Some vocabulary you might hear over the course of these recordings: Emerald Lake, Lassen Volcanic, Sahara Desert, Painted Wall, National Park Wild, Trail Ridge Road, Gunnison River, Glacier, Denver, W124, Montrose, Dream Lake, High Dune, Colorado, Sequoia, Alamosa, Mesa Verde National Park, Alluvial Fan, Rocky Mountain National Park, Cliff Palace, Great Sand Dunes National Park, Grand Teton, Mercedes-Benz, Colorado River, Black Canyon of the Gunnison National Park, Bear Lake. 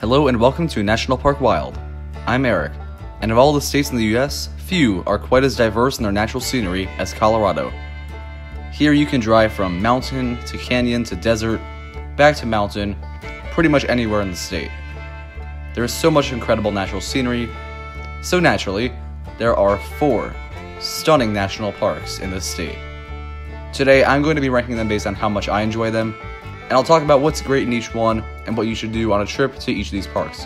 Hello and welcome to National Park Wild. I'm Eric, and of all the states in the U.S., few are quite as diverse in their natural scenery as Colorado. Here you can drive from mountain to canyon to desert, back to mountain, pretty much anywhere in the state. There is so much incredible natural scenery, so naturally, there are 4 stunning national parks in this state. Today I'm going to be ranking them based on how much I enjoy them, and I'll talk about what's great in each one and what you should do on a trip to each of these parks.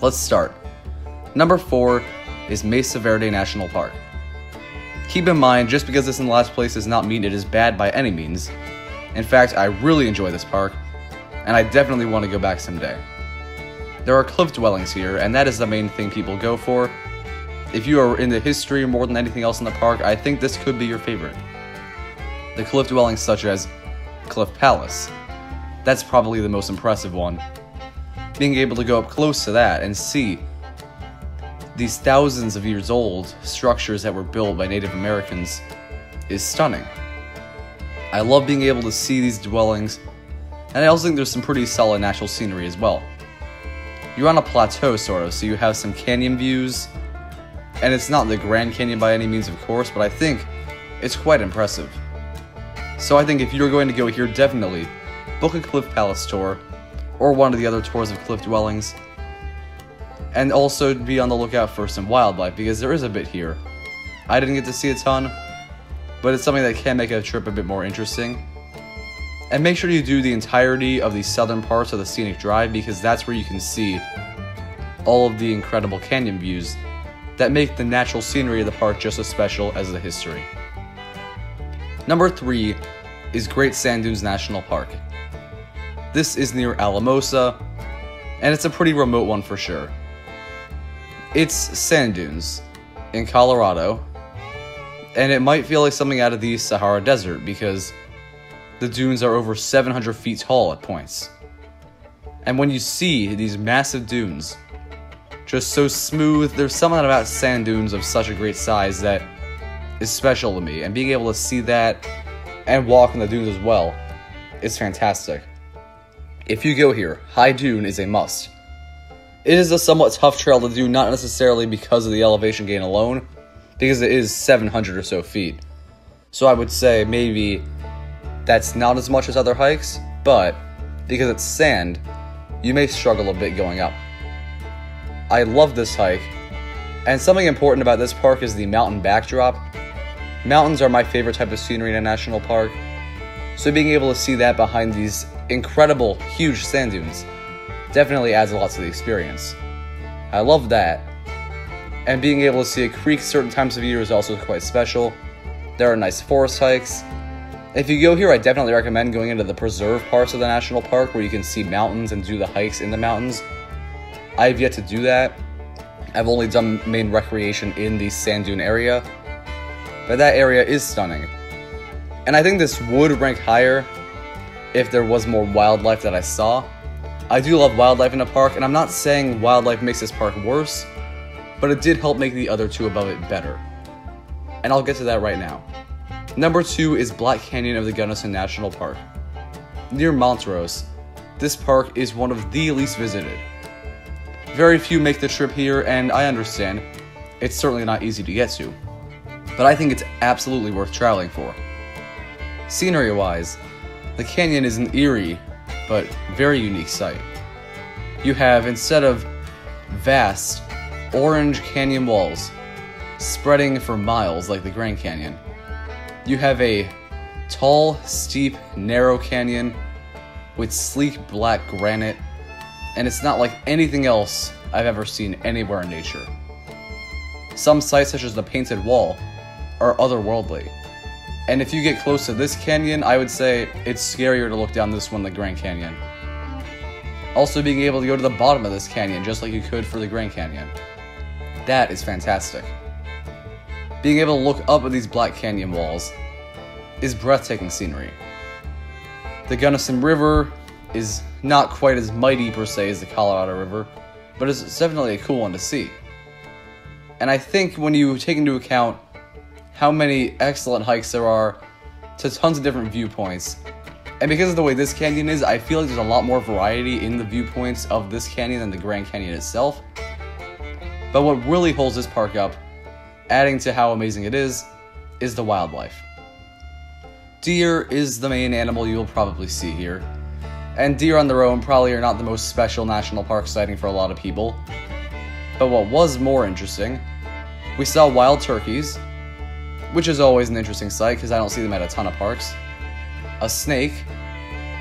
Let's start. Number 4 is Mesa Verde National Park. Keep in mind, just because it's in last place does not mean it is bad by any means. In fact, I really enjoy this park, and I definitely want to go back someday. There are cliff dwellings here, and that is the main thing people go for. If you are into history more than anything else in the park, I think this could be your favorite. The cliff dwellings such as Cliff Palace. That's probably the most impressive one. Being able to go up close to that and see these thousands of years old structures that were built by Native Americans is stunning. I love being able to see these dwellings, and I also think there's some pretty solid natural scenery as well. You're on a plateau sort of, so you have some canyon views, and it's not the Grand Canyon by any means of course, but I think it's quite impressive. So I think if you're going to go here, definitely book a Cliff Palace tour, or one of the other tours of cliff dwellings, and also be on the lookout for some wildlife, because there is a bit here. I didn't get to see a ton, but it's something that can make a trip a bit more interesting. And make sure you do the entirety of the southern parts of the scenic drive, because that's where you can see all of the incredible canyon views that make the natural scenery of the park just as special as the history. Number 3 is Great Sand Dunes National Park. This is near Alamosa, and it's a pretty remote one for sure. It's sand dunes in Colorado, and it might feel like something out of the Sahara Desert because the dunes are over 700 feet tall at points. And when you see these massive dunes, just so smooth, there's something about sand dunes of such a great size that is special to me, and being able to see that and walk in the dunes as well is fantastic. If you go here, High Dune is a must. It is a somewhat tough trail to do, not necessarily because of the elevation gain alone, because it is 700 or so feet. So I would say maybe that's not as much as other hikes, but because it's sand, you may struggle a bit going up. I love this hike, and something important about this park is the mountain backdrop. Mountains are my favorite type of scenery in a national park, so being able to see that behind these incredible, huge sand dunes definitely adds a lot to the experience. I love that. And being able to see a creek certain times of year is also quite special. There are nice forest hikes. If you go here, I definitely recommend going into the preserved parts of the national park where you can see mountains and do the hikes in the mountains. I have yet to do that. I've only done main recreation in the sand dune area, but that area is stunning. And I think this would rank higher if there was more wildlife that I saw. I do love wildlife in a park, and I'm not saying wildlife makes this park worse, but it did help make the other two above it better. And I'll get to that right now. Number 2 is Black Canyon of the Gunnison National Park. Near Montrose, this park is one of the least visited. Very few make the trip here, and I understand, it's certainly not easy to get to, but I think it's absolutely worth traveling for. Scenery-wise, the canyon is an eerie, but very unique sight. You have, instead of vast, orange canyon walls spreading for miles like the Grand Canyon, you have a tall, steep, narrow canyon with sleek black granite, and it's not like anything else I've ever seen anywhere in nature. Some sites, such as the Painted Wall, are otherworldly. And if you get close to this canyon, I would say it's scarier to look down this one than the Grand Canyon. Also being able to go to the bottom of this canyon, just like you could for the Grand Canyon. That is fantastic. Being able to look up at these Black Canyon walls is breathtaking scenery. The Gunnison River is not quite as mighty per se as the Colorado River, but it's definitely a cool one to see. And I think when you take into account how many excellent hikes there are to tons of different viewpoints, And because of the way this canyon is, I feel like there's a lot more variety in the viewpoints of this canyon than the Grand Canyon itself. But what really holds this park up, adding to how amazing it is the wildlife. Deer is the main animal you'll probably see here. And deer on their own probably are not the most special national park sighting for a lot of people. But what was more interesting, we saw wild turkeys, which is always an interesting sight because I don't see them at a ton of parks. A snake,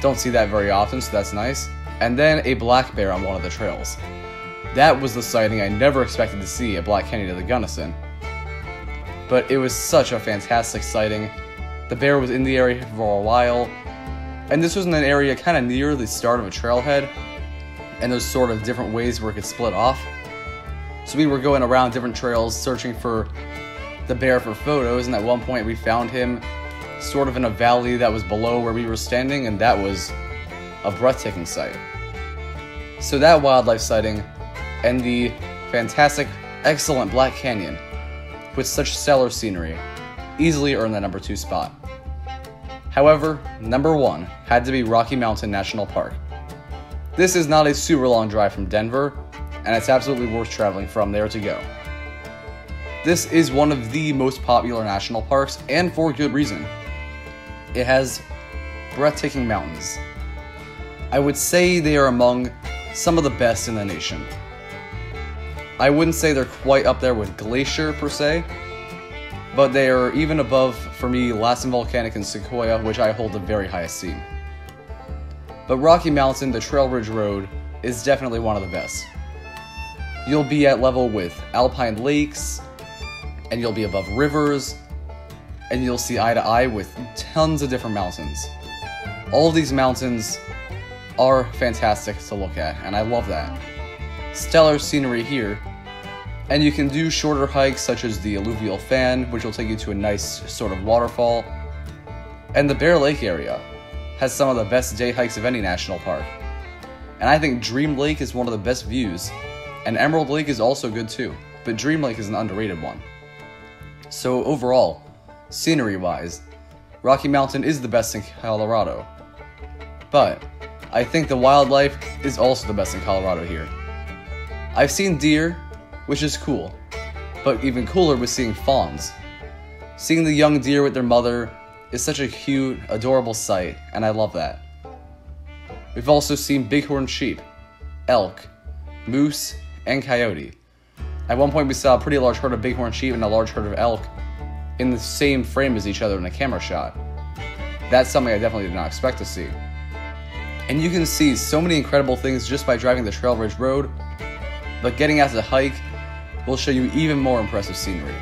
don't see that very often, so that's nice, and then a black bear on one of the trails. That was the sighting I never expected to see at Black Canyon of the Gunnison. But it was such a fantastic sighting. The bear was in the area for a while, and this was in an area kind of near the start of a trailhead, and there's sort of different ways where it could split off. So we were going around different trails searching for the bear for photos, and at one point we found him sort of in a valley that was below where we were standing, and that was a breathtaking sight. So that wildlife sighting and the fantastic, excellent Black Canyon with such stellar scenery easily earned that number 2 spot. However, number 1 had to be Rocky Mountain National Park. This is not a super long drive from Denver, and it's absolutely worth traveling from there to go. This is one of the most popular national parks, and for good reason. It has breathtaking mountains. I would say they are among some of the best in the nation. I wouldn't say they're quite up there with Glacier per se, but they are even above, for me, Lassen Volcanic and Sequoia, which I hold in very high esteem. But Rocky Mountain, the Trail Ridge Road, is definitely one of the best. You'll be at level with alpine lakes, and you'll be above rivers, and you'll see eye to eye with tons of different mountains. All of these mountains are fantastic to look at, and I love that. Stellar scenery here, and you can do shorter hikes such as the Alluvial Fan, which will take you to a nice sort of waterfall, and the Bear Lake area has some of the best day hikes of any national park. And I think Dream Lake is one of the best views, and Emerald Lake is also good too, but Dream Lake is an underrated one. So overall, scenery-wise, Rocky Mountain is the best in Colorado. But I think the wildlife is also the best in Colorado here. I've seen deer, which is cool, but even cooler was seeing fawns. Seeing the young deer with their mother is such a cute, adorable sight, and I love that. We've also seen bighorn sheep, elk, moose, and coyote. At one point we saw a pretty large herd of bighorn sheep and a large herd of elk in the same frame as each other in a camera shot. That's something I definitely did not expect to see. And you can see so many incredible things just by driving the Trail Ridge Road, but getting out to the hike will show you even more impressive scenery.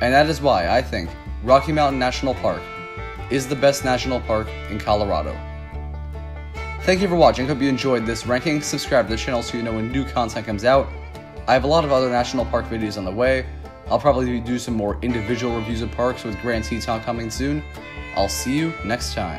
And that is why I think Rocky Mountain National Park is the best national park in Colorado. Thank you for watching. Hope you enjoyed this ranking. Subscribe to the channel so you know when new content comes out. I have a lot of other national park videos on the way. I'll probably do some more individual reviews of parks with Grand Teton coming soon. I'll see you next time.